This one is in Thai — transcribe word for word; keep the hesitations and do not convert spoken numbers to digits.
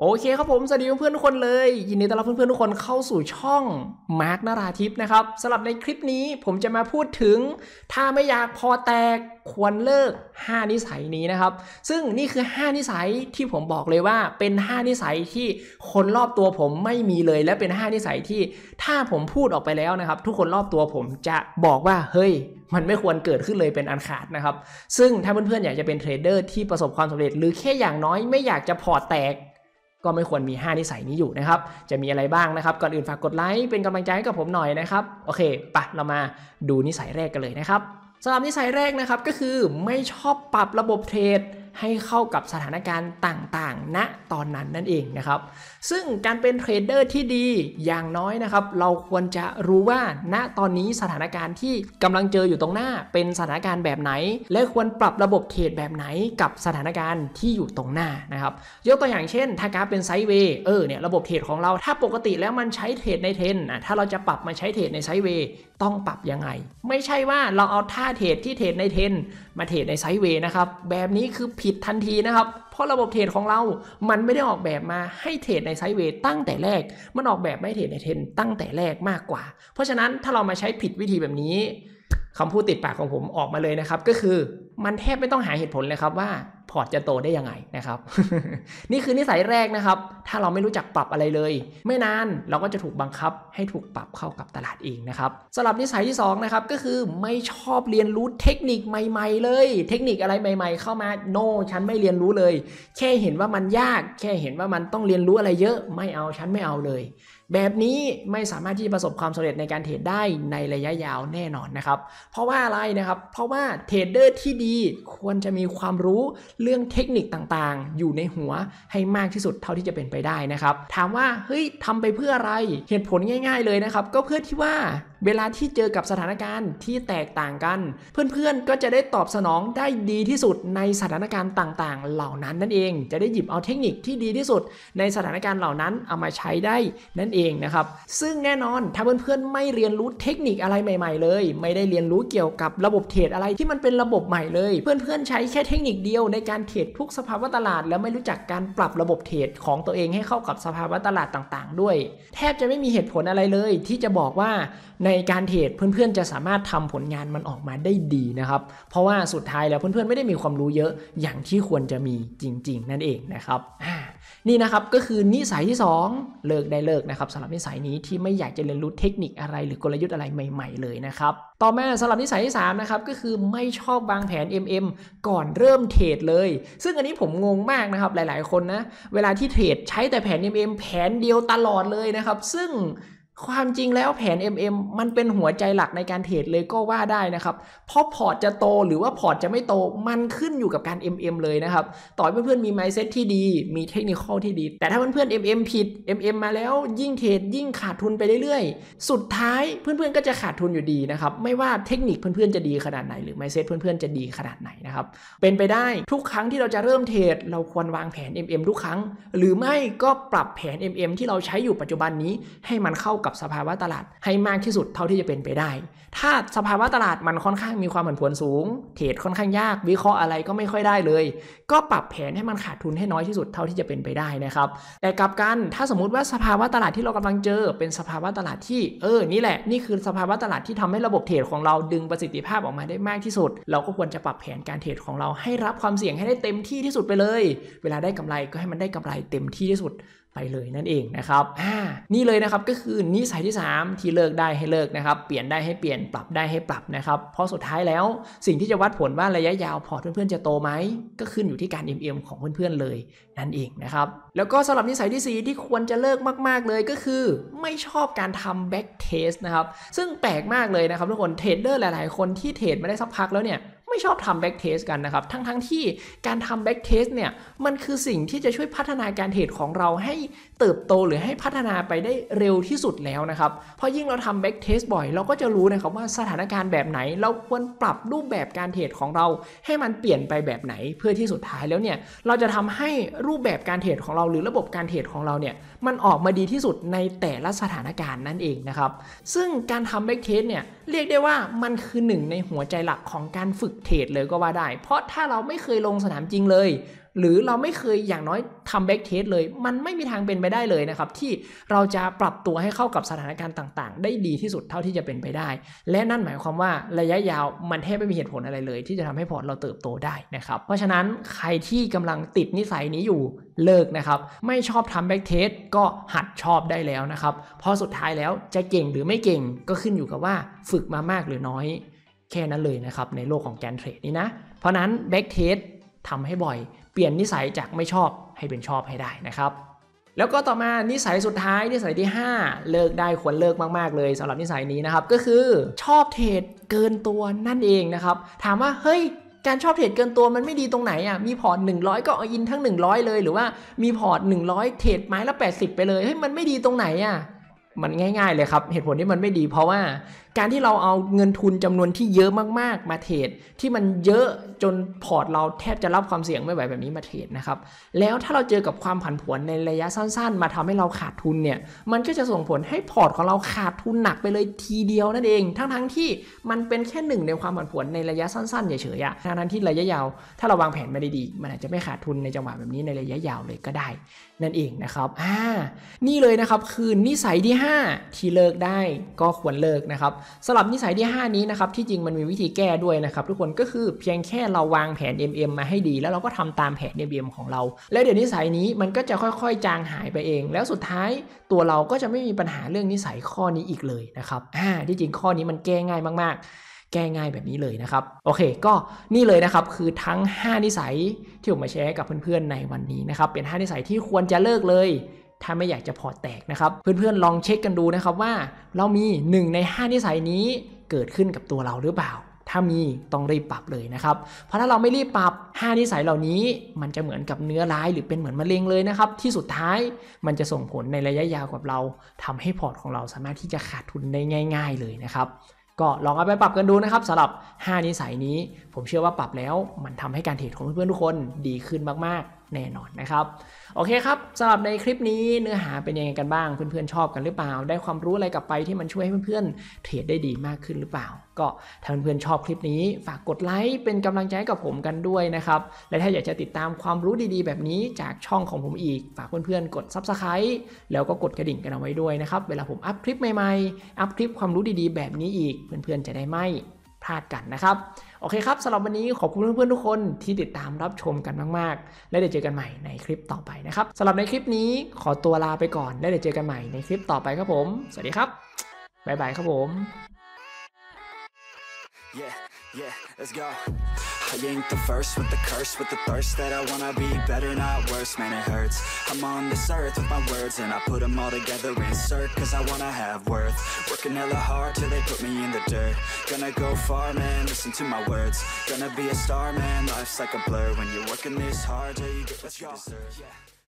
โอเคครับผมสวัสดีเพื่อนๆทุกคนเลยยินดีต้อนรับเพื่อนๆทุกคนเข้าสู่ช่องมาร์คนราทิพย์นะครับสำหรับในคลิปนี้ผมจะมาพูดถึงถ้าไม่อยากพอแตกควรเลิกห้านิสัยนี้นะครับซึ่งนี่คือห้านิสัยที่ผมบอกเลยว่าเป็นห้านิสัยที่คนรอบตัวผมไม่มีเลยและเป็นห้านิสัยที่ถ้าผมพูดออกไปแล้วนะครับทุกคนรอบตัวผมจะบอกว่าเฮ้ยมันไม่ควรเกิดขึ้นเลยเป็นอันขาดนะครับซึ่งถ้าเพื่อนๆอยากจะเป็นเทรดเดอร์ที่ประสบความสำเร็จหรือแค่อย่างน้อยไม่อยากจะพอแตกก็ไม่ควรมีห้านิสัยนี้อยู่นะครับจะมีอะไรบ้างนะครับก่อนอื่นฝากกดไลค์เป็นกำลังใจให้กับผมหน่อยนะครับโอเคปะเรามาดูนิสัยแรกกันเลยนะครับสำหรับนิสัยแรกนะครับก็คือไม่ชอบปรับระบบเทรดให้เข้ากับสถานการณ์ต่างๆณตอนนั้นนั่นเองนะครับซึ่งการเป็นเทรดเดอร์ที่ดีอย่างน้อยนะครับเราควรจะรู้ว่าณตอนนี้สถานการณ์ที่กำลังเจออยู่ตรงหน้าเป็นสถานการณ์แบบไหนและควรปรับระบบเทรดแบบไหนกับสถานการณ์ที่อยู่ตรงหน้านะครับยกตัวอย่างเช่นถ้ากราฟเป็นไซด์เวย์เออเนี่ยระบบเทรดของเราถ้าปกติแล้วมันใช้เทรดในเทรนด์ถ้าเราจะปรับมาใช้เทรดในไซด์เวย์ต้องปรับยังไงไม่ใช่ว่าเราเอาท่าเทรดที่เทรดในเทรนด์มาเทรดในไซด์เวย์นะครับแบบนี้คือผิดทันทีนะครับเพราะระบบเทรดของเรามันไม่ได้ออกแบบมาให้เทรดในไซด์เวย์ตั้งแต่แรกมันออกแบบไม่เทรดในเทรนด์ตั้งแต่แรกมากกว่าเพราะฉะนั้นถ้าเรามาใช้ผิดวิธีแบบนี้คำพูดติดปากของผมออกมาเลยนะครับก็คือมันแทบไม่ต้องหาเหตุผลเลยครับว่าพอร์ตจะโตได้ยังไงนะครับ นี่คือนิสัยแรกนะครับถ้าเราไม่รู้จักปรับอะไรเลยไม่นานเราก็จะถูกบังคับให้ถูกปรับเข้ากับตลาดเองนะครับสำหรับนิสัยที่สองนะครับก็คือไม่ชอบเรียนรู้เทคนิคใหม่ๆเลยเทคนิคอะไรใหม่ๆเข้ามาโน no, ฉันไม่เรียนรู้เลยแค่เห็นว่ามันยากแค่เห็นว่ามันต้องเรียนรู้อะไรเยอะไม่เอาฉันไม่เอาเลยแบบนี้ไม่สามารถที่จะประสบความสำเร็จในการเทรดได้ในระยะยาวแน่นอนนะครับเพราะว่าอะไรนะครับเพราะว่าเทรดเดอร์ที่ดีควรจะมีความรู้เรื่องเทคนิคต่างๆอยู่ในหัวให้มากที่สุดเท่าที่จะเป็นไปได้นะครับถามว่าเฮ้ยทำไปเพื่ออะไรเหตุผลง่ายๆเลยนะครับก็เพื่อที่ว่าเวลาที่เจอกับสถานการณ์ที่แตกต่างกันเพื่อนๆก็จะได้ตอบสนองได้ดีที่สุดในสถานการณ์ต่างๆเหล่านั้นนั่นเองจะได้หยิบเอาเทคนิคที่ดีที่สุดในสถานการณ์เหล่านั้นเอามาใช้ได้นั่นเองนะครับซึ่งแน่นอนถ้าเพื่อนๆไม่เรียนรู้เทคนิคอะไรใหม่ๆเลยไม่ได้เรียนรู้เกี่ยวกับระบบเทรดอะไรที่มันเป็นระบบใหม่เลยเพื่อนๆใช้แค่เทคนิคเดียวในการเทรดทุกสภาวะตลาดแล้วไม่รู้จักการปรับระบบเทรดของตัวเองให้เข้ากับสภาวะตลาดต่างๆด้วยแทบจะไม่มีเหตุผลอะไรเลยที่จะบอกว่าในการเทรดเพื่อนๆจะสามารถทำผลงานมันออกมาได้ดีนะครับเพราะว่าสุดท้ายแล้วเพื่อนๆไม่ได้มีความรู้เยอะอย่างที่ควรจะมีจริงๆนั่นเองนะครับนี่นะครับก็คือนิสัยที่สองเลิกได้เลิกนะครับสำหรับนิสัยนี้ที่ไม่อยากจะเรียนรู้เทคนิคอะไรหรือกลยุทธ์อะไรใหม่ๆเลยนะครับต่อมาสำหรับนิสัยที่สามนะครับก็คือไม่ชอบวางแผน เอ็ม เอ็ม ก่อนเริ่มเทรดเลยซึ่งอันนี้ผมงงมากนะครับหลายๆคนนะเวลาที่เทรดใช้แต่แผน เอ็ม เอ็ม แผนเดียวตลอดเลยนะครับซึ่งความจริงแล้วแผน เอ็ม เอ็ม มันเป็นหัวใจหลักในการเทรดเลยก็ว่าได้นะครับเพราะพอร์ตจะโตหรือว่าพอร์ตจะไม่โตมันขึ้นอยู่กับการ เอ็ม เอ็ม เลยนะครับต่อให้เพื่อนๆมี mindset ที่ดีมีเทคนิคอลที่ดีแต่ถ้าเพื่อนๆ เอ็ม เอ็ม ผิด เอ็ม เอ็ม มาแล้วยิ่งเทรดยิ่งขาดทุนไปเรื่อยๆสุดท้ายเพื่อนๆก็จะขาดทุนอยู่ดีนะครับไม่ว่าเทคนิคเพื่อนๆจะดีขนาดไหนหรือ mindset เพื่อนๆจะดีขนาดไหนนะครับเป็นไปได้ทุกครั้งที่เราจะเริ่มเทรดเราควรวางแผน เอ็ม เอ็ม ทุกครั้งหรือไม่ก็ปรับแผน เอ็ม เอ็ม ที่เราใช้อยู่ปัจจุบันนี้ให้มันเข้ากับสภาวะตลาดให้มากที่สุดเท่าที่จะเป็นไปได้ถ้าสภาวะตลาดมันค่อนข้างมีความผันผวนสูงเทรดค่อนข้างยากวิเคราะห์อะไรก็ไม่ค่อยได้เลยก็ปรับแผนให้มันขาดทุนให้น้อยที่สุดเท่าที่จะเป็นไปได้นะครับแต่กลับกันถ้าสมมุติว่าสภาวะตลาดที่เรากำลังเจอเป็นสภาวะตลาดที่เออนี่แหละนี่คือสภาวะตลาดที่ทำให้ระบบเทรดของเราดึงประสิทธิภาพออกมาได้มากที่สุดเราก็ควรจะปรับแผนการเทรดของเราให้รับความเสี่ยงให้ได้เต็มที่ที่สุดไปเลยเวลาได้กำไรก็ให้มันได้กำไรเต็มที่ที่สุดไปเลยนั่นเองนะครับนี่เลยนะครับก็คือนิสัยที่สามที่เลิกได้ให้เลิกนะครับเปลี่ยนได้ให้เปลี่ยนปรับได้ให้ปรับนะครับเพราะสุดท้ายแล้วสิ่งที่จะวัดผลว่าระยะยาวพอร์ตเพื่อนๆจะโตไหมก็ขึ้นอยู่ที่การ เอ็ม เอ็ม ของเพื่อนๆเลยนั่นเองนะครับแล้วก็สำหรับนิสัยที่สี่ที่ควรจะเลิกมากๆเลยก็คือไม่ชอบการทำแบ็กเทสนะครับซึ่งแปลกมากเลยนะครับทุกคนเทรดเดอร์หลายๆคนที่เทรดมาได้สักพักแล้วเนี่ยไม่ชอบทำแบ็กเทสกันนะครับทั้งๆ ท, ที่การทำแบ็กเทสเนี่ยมันคือสิ่งที่จะช่วยพัฒนาการเทรดของเราให้เติบโตหรือให้พัฒนาไปได้เร็วที่สุดแล้วนะครับเพราะยิ่งเราทำแบ็กเทสบ่อยเราก็จะรู้นะครับว่าสถานการณ์แบบไหนเราควรปรับรูปแบบการเทรดของเราให้มันเปลี่ยนไปแบบไหนเพื่อที่สุดท้ายแล้วเนี่ยเราจะทำให้รูปแบบการเทรดของเราหรือระบบการเทรดของเราเนี่ยมันออกมาดีที่สุดในแต่ละสถานการณ์นั่นเองนะครับซึ่งการทำแบ็กเทสเนี่ยเรียกได้ว่ามันคือหนึ่งในหัวใจหลักของการฝึกเทรดเลยก็ว่าได้เพราะถ้าเราไม่เคยลงสนามจริงเลย หรือเราไม่เคยอย่างน้อยทำแบ็กเทสเลยมันไม่มีทางเป็นไปได้เลยนะครับที่เราจะปรับตัวให้เข้ากับสถานการณ์ต่างๆได้ดีที่สุดเท่าที่จะเป็นไปได้และนั่นหมายความว่าระยะยาวมันแทบไม่มีเหตุผลอะไรเลยที่จะทำให้พอร์ตเราเติบโตได้นะครับเพราะฉะนั้นใครที่กำลังติดนิสัยนี้อยู่เลิกนะครับไม่ชอบทำแบ็กเทสก็หัดชอบได้แล้วนะครับเพราะสุดท้ายแล้วจะเก่งหรือไม่เก่งก็ขึ้นอยู่กับว่าฝึกมามากหรือน้อยแค่นั้นเลยนะครับในโลกของการเทรดนี่นะเพราะนั้นแบ็กเทสทำให้บ่อยเปลี่ยนนิสัยจากไม่ชอบให้เป็นชอบให้ได้นะครับแล้วก็ต่อมานิสัยสุดท้ายนิสัยที่ห้าเลิกได้ควรเลิกมากๆเลยสำหรับนิสัยนี้นะครับก็คือชอบเทรดเกินตัวนั่นเองนะครับถามว่าเฮ้ยการชอบเทรดเกินตัวมันไม่ดีตรงไหนอ่ะมีพอร์ตหนึ่งร้อยก็เอาอินทั้งหนึ่งร้อยเลยหรือว่ามีพอร์ตหนึ่งร้อยเทรดไม้ละแปดสิบไปเลยเฮ้ยมันไม่ดีตรงไหนอ่ะมันง่ายๆเลยครับเหตุผลที่มันไม่ดีเพราะว่าการที่เราเอาเงินทุนจำนวนที่เยอะมากๆมาเทรดที่มันเยอะจนพอร์ตเราแทบจะรับความเสี่ยงไม่ไหวแบบนี้มาเทรดนะครับแล้วถ้าเราเจอกับความผันผวนในระยะสั้นๆมาทำให้เราขาดทุนเนี่ยมันก็จะส่งผลให้พอร์ตของเราขาดทุนหนักไปเลยทีเดียวนั่นเองทั้งๆที่มันเป็นแค่หนึ่งในความผันผวนในระยะสั้นๆเฉยๆทั้งๆที่ระยะยาวถ้าเราวางแผนไม่ได้ดีมันอาจจะไม่ขาดทุนในจังหวะแบบนี้ในระยะยาวเลยก็ได้นั่นเองนะครับอ่านี่เลยนะครับคือนิสัยที่ห้าที่เลิกได้ก็ควรเลิกนะครับสำหรับนิสัยที่ห้านี้นะครับที่จริงมันมีวิธีแก้ด้วยนะครับทุกคนก็คือเพียงแค่เราวางแผน เอ็ม เอ็ม มาให้ดีแล้วเราก็ทำตามแผน เอ็ม เอ็ม ของเราแล้วเดี๋ยวนิสัยนี้มันก็จะค่อยๆจางหายไปเองแล้วสุดท้ายตัวเราก็จะไม่มีปัญหาเรื่องนิสัยข้อนี้อีกเลยนะครับอ่าที่จริงข้อนี้มันแก้ง่ายมากๆแก้ง่ายแบบนี้เลยนะครับโอเคก็นี่เลยนะครับคือทั้งห้านิสัยที่ผมมาแชร์กับเพื่อนๆในวันนี้นะครับเป็นห้านิสัยที่ควรจะเลิกเลยถ้าไม่อยากจะพอร์ตแตกนะครับเพื่อนๆลองเช็คกันดูนะครับว่าเรามีหนึ่งในห้านิสัยนี้เกิดขึ้นกับตัวเราหรือเปล่าถ้ามีต้องรีบปรับเลยนะครับเพราะถ้าเราไม่รีบปรับห้านิสัยเหล่านี้มันจะเหมือนกับเนื้อร้ายหรือเป็นเหมือนมะเร็งเลยนะครับที่สุดท้ายมันจะส่งผลในระยะยาวกับเราทำให้พอร์ตของเราสามารถที่จะขาดทุนได้ง่ายๆเลยนะครับก็ลองเอาไปปรับกันดูนะครับสำหรับห้านิสัยนี้ผมเชื่อว่าปรับแล้วมันทำให้การเทรดของเพื่อนๆทุกคนดีขึ้นมากๆแน่นอนนะครับโอเคครับสำหรับในคลิปนี้เนื้อหาเป็นยังไงกันบ้างเพื่อนๆชอบกันหรือเปล่าได้ความรู้อะไรกลับไปที่มันช่วยให้เพื่อนๆเทรดได้ดีมากขึ้นหรือเปล่าก็ถ้าเพื่อนๆชอบคลิปนี้ฝากกดไลค์เป็นกำลังใจกับผมกันด้วยนะครับและถ้าอยากจะติดตามความรู้ดีๆแบบนี้จากช่องของผมอีกฝากเพื่อนๆกด ซับสไครบ์ แล้วก็กดกระดิ่งกันเอาไว้ด้วยนะครับเวลาผมอัพคลิปใหม่ๆอัพคลิปความรู้ดีๆแบบนี้อีกเพื่อนๆจะได้ไม่พลาดกันนะครับโอเคครับสำหรับวันนี้ขอบคุณเพื่อนๆทุกคนที่ติดตามรับชมกันมากๆและเดี๋ยวเจอกันใหม่ในคลิปต่อไปนะครับสำหรับในคลิปนี้ขอตัวลาไปก่อนและเดี๋ยวเจอกันใหม่ในคลิปต่อไปครับผมสวัสดีครับบ๊ายบายครับผม yeah, yeah, let's go. I ain't the first with the curse, with the thirst that I wanna be better, not worse, man it hurts. I'm on this earth with my words and I put them all together, insert, cause I wanna have worth. Working hella hard till they put me in the dirt. Gonna go far, man, listen to my words. Gonna be a star, man, life's like a blur. When you're working this hard till you get what you deserve.